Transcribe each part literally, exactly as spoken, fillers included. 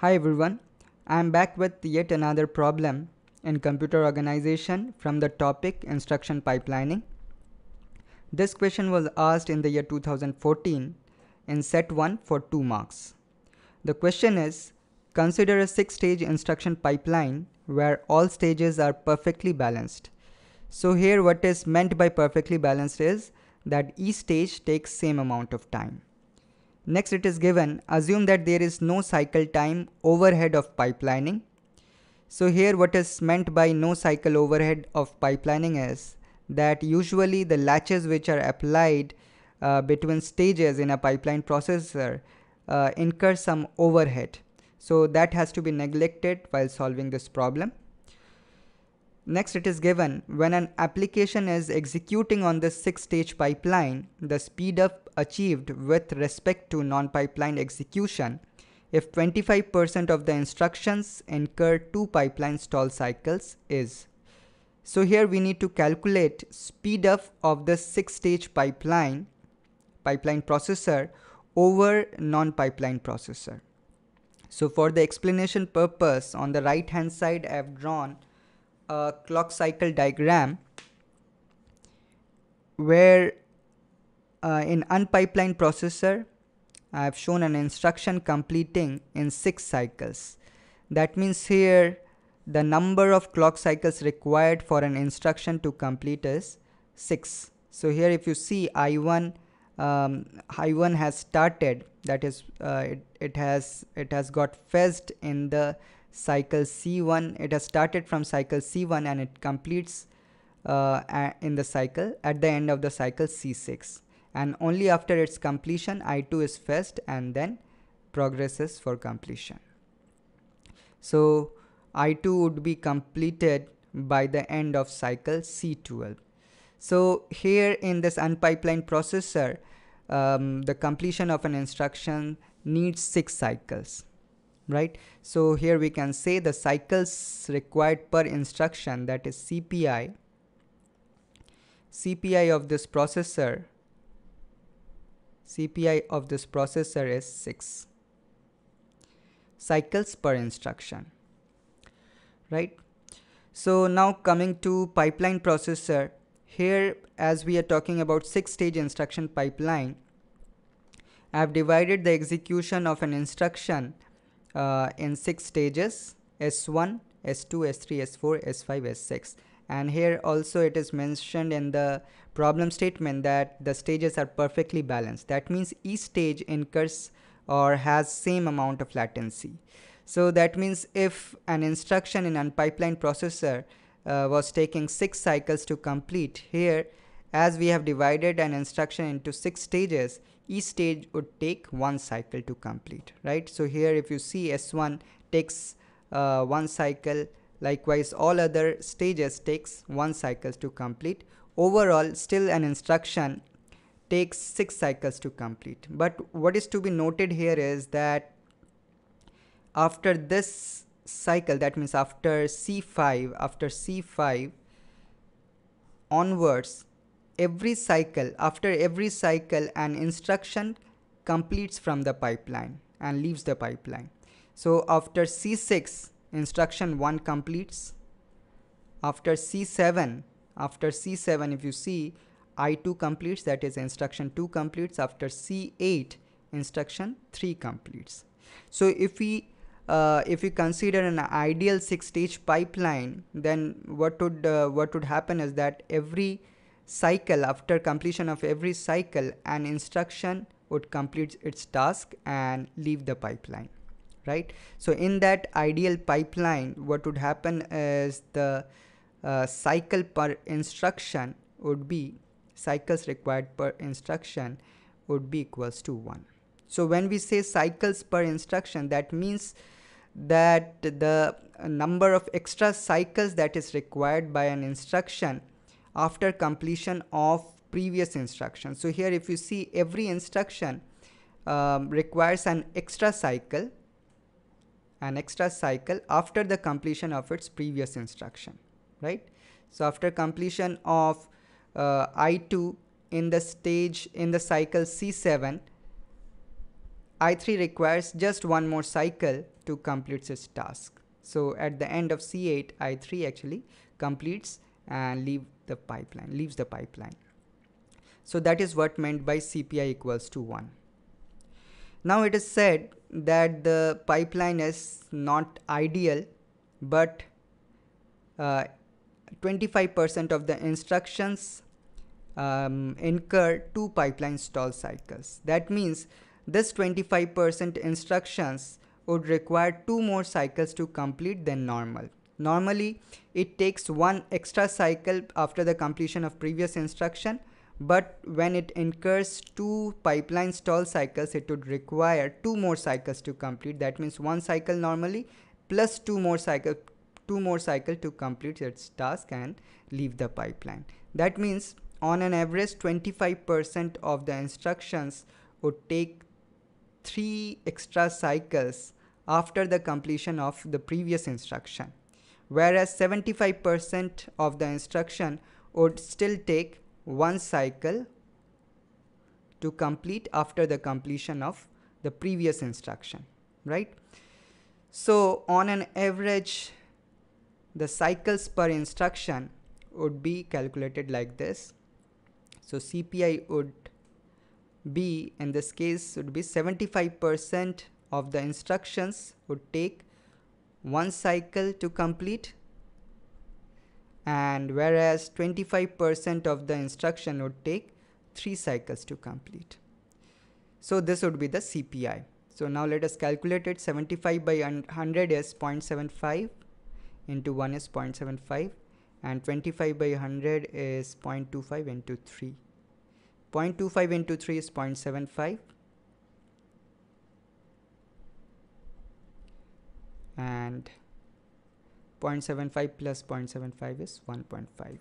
Hi everyone, I am back with yet another problem in computer organization from the topic instruction pipelining. This question was asked in the year two thousand fourteen in set one for two marks. The question is, consider a six stage instruction pipeline where all stages are perfectly balanced. So here what is meant by perfectly balanced is that each stage takes same amount of time. Next it is given, assume that there is no cycle time overhead of pipelining. So here what is meant by no cycle overhead of pipelining is that usually the latches which are applied uh, between stages in a pipeline processor uh, incur some overhead. So that has to be neglected while solving this problem. Next it is given, when an application is executing on the six stage pipeline, the speed up achieved with respect to non-pipeline execution if twenty-five percent of the instructions incur two pipeline stall cycles is. So here we need to calculate speed up of the six stage pipeline, pipeline processor over non-pipeline processor. So for the explanation purpose, on the right hand side I have drawn a clock cycle diagram where uh, in unpipelined processor I have shown an instruction completing in six cycles. That means here the number of clock cycles required for an instruction to complete is six. So here if you see I one um, I one has started, that is uh, it, it has it has got fetched in the cycle C one, it has started from cycle C one and it completes uh, in the cycle at the end of the cycle C six, and only after its completion I two is fetched and then progresses for completion. So I two would be completed by the end of cycle C twelve. So here in this unpipelined processor um, the completion of an instruction needs six cycles. Right, so here we can say the cycles required per instruction, that is C P I, C P I of this processor, C P I of this processor is six cycles per instruction. Right, so now coming to pipeline processor, here as we are talking about six stage instruction pipeline, I have divided the execution of an instruction Uh, in six stages, S one, S two, S three, S four, S five, S six, and here also it is mentioned in the problem statement that the stages are perfectly balanced. That means each stage incurs or has same amount of latency. So that means if an instruction in an unpipelined processor uh, was taking six cycles to complete, here as we have divided an instruction into six stages, each stage would take one cycle to complete, right? So here if you see S one takes uh, one cycle, likewise all other stages takes one cycle to complete. Overall still an instruction takes six cycles to complete. But what is to be noted here is that after this cycle, that means after C five, after C five onwards, every cycle, after every cycle an instruction completes from the pipeline and leaves the pipeline. So after C six instruction one completes, after C seven, after C seven if you see I two completes, that is instruction two completes, after C eight instruction three completes. So if we Uh, if you consider an ideal six stage pipeline, then what would uh, what would happen is that every cycle, after completion of every cycle, an instruction would complete its task and leave the pipeline, right? So in that ideal pipeline, what would happen is the uh, cycle per instruction would be, cycles required per instruction would be equals to one. So when we say cycles per instruction, that means that the number of extra cycles that is required by an instruction after completion of previous instruction. So here if you see every instruction um, requires an extra cycle, an extra cycle after the completion of its previous instruction, right? So after completion of uh, I two in the stage, in the cycle C seven, I three requires just one more cycle to complete its task. So at the end of C eight, I three actually completes and leave the pipeline, leaves the pipeline. So that is what meant by C P I equals to one. Now it is said that the pipeline is not ideal, but twenty-five percent uh, of the instructions um, incur two pipeline stall cycles. That means this twenty-five percent instructions would require two more cycles to complete than normal. Normally, it takes one extra cycle after the completion of previous instruction, but when it incurs two pipeline stall cycles, it would require two more cycles to complete. That means one cycle normally plus two more cycle, two more cycle to complete its task and leave the pipeline. That means on an average, twenty-five percent of the instructions would take three extra cycles after the completion of the previous instruction, whereas seventy-five percent of the instruction would still take one cycle to complete after the completion of the previous instruction, right? So on an average, the cycles per instruction would be calculated like this. So C P I would be, in this case, would be seventy-five percent of the instructions would take one cycle to complete, and whereas twenty-five percent of the instruction would take three cycles to complete. So this would be the C P I. So now let us calculate it. seventy-five by one hundred is zero point seven five, into one is zero point seven five, and twenty-five by one hundred is zero point two five into three. zero point two five into three is zero point seven five, and zero point seven five plus zero point seven five is one point five.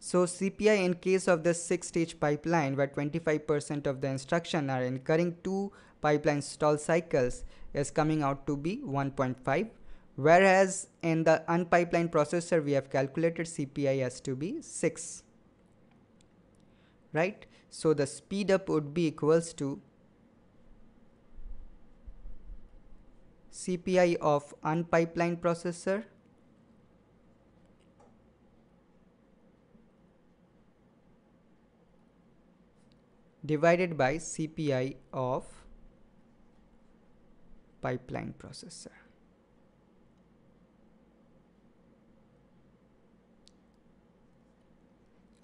So C P I in case of this six stage pipeline where twenty-five percent of the instruction are incurring two pipeline stall cycles is coming out to be one point five, whereas in the unpipelined processor we have calculated C P I as to be six, right? So the speed up would be equals to C P I of unpipelined processor divided by C P I of pipeline processor.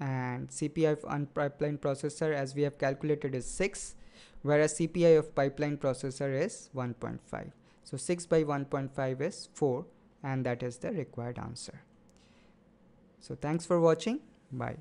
And C P I of unpipelined processor, as we have calculated, is six, whereas C P I of pipeline processor is one point five. So six by one point five is four, and that is the required answer. So thanks for watching. Bye.